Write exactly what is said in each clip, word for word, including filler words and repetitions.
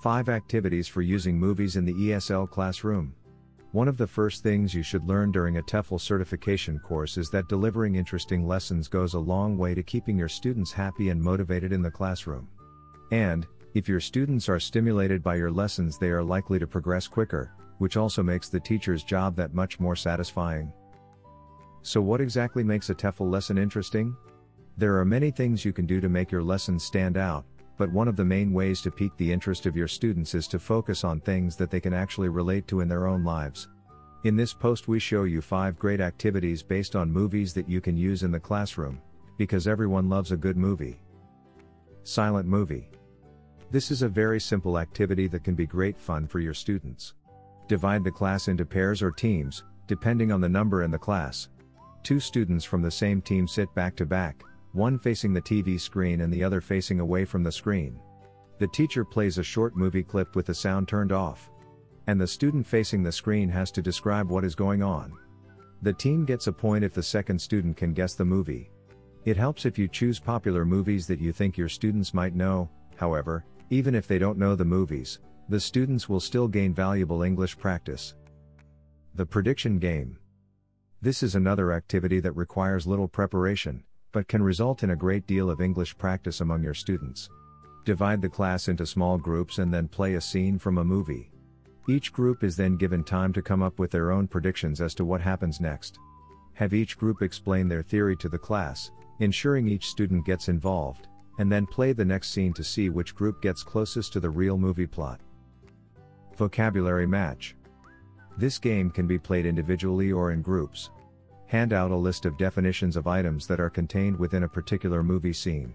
five Activities for Using Movies in the E S L Classroom. One of the first things you should learn during a TEFL certification course is that delivering interesting lessons goes a long way to keeping your students happy and motivated in the classroom. And, if your students are stimulated by your lessons, they are likely to progress quicker, which also makes the teacher's job that much more satisfying. So what exactly makes a TEFL lesson interesting? There are many things you can do to make your lessons stand out, but one of the main ways to pique the interest of your students is to focus on things that they can actually relate to in their own lives. In this post we show you five great activities based on movies that you can use in the classroom, because everyone loves a good movie. Silent movie. This is a very simple activity that can be great fun for your students. Divide the class into pairs or teams, depending on the number in the class. Two students from the same team sit back to back, one facing the T V screen and the other facing away from the screen. The teacher plays a short movie clip with the sound turned off. And the student facing the screen has to describe what is going on. The team gets a point if the second student can guess the movie. It helps if you choose popular movies that you think your students might know. However, even if they don't know the movies, the students will still gain valuable English practice. The prediction game. This is another activity that requires little preparation, but can result in a great deal of English practice among your students. Divide the class into small groups and then play a scene from a movie. Each group is then given time to come up with their own predictions as to what happens next. Have each group explain their theory to the class, ensuring each student gets involved, and then play the next scene to see which group gets closest to the real movie plot. Vocabulary match. This game can be played individually or in groups. Hand out a list of definitions of items that are contained within a particular movie scene.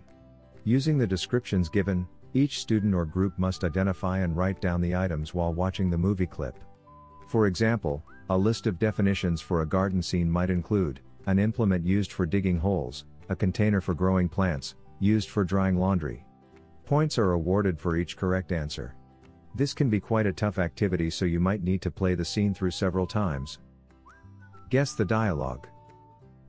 Using the descriptions given, each student or group must identify and write down the items while watching the movie clip. For example, a list of definitions for a garden scene might include an implement used for digging holes, a container for growing plants, used for drying laundry. Points are awarded for each correct answer. This can be quite a tough activity, so you might need to play the scene through several times. Guess the dialogue.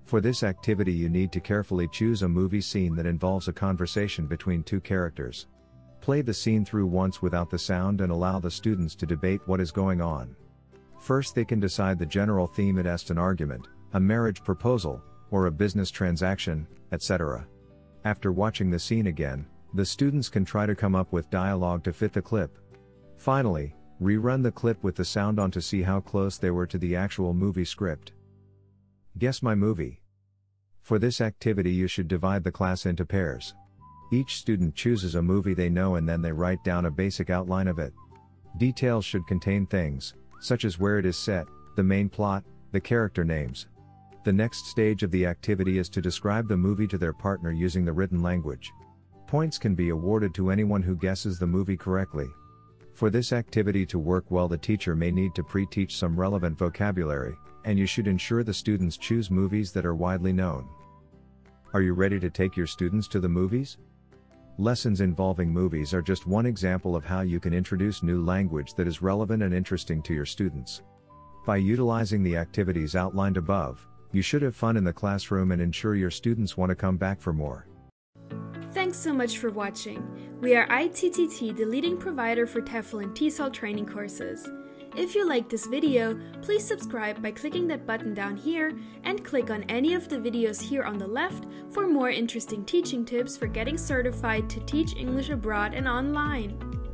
For this activity you need to carefully choose a movie scene that involves a conversation between two characters. Play the scene through once without the sound and allow the students to debate what is going on. First they can decide the general theme it has to an argument, a marriage proposal, or a business transaction, et cetera. After watching the scene again, the students can try to come up with dialogue to fit the clip. Finally, rerun the clip with the sound on to see how close they were to the actual movie script. Guess my movie. For this activity you should divide the class into pairs. Each student chooses a movie they know and then they write down a basic outline of it. Details should contain things, such as where it is set, the main plot, the character names. The next stage of the activity is to describe the movie to their partner using the written language. Points can be awarded to anyone who guesses the movie correctly. For this activity to work well, the teacher may need to pre-teach some relevant vocabulary, and you should ensure the students choose movies that are widely known. Are you ready to take your students to the movies? Lessons involving movies are just one example of how you can introduce new language that is relevant and interesting to your students. By utilizing the activities outlined above, you should have fun in the classroom and ensure your students want to come back for more. Thanks so much for watching. We are I T T T, the leading provider for TEFL and TESOL training courses. If you like this video, please subscribe by clicking that button down here and click on any of the videos here on the left for more interesting teaching tips for getting certified to teach English abroad and online.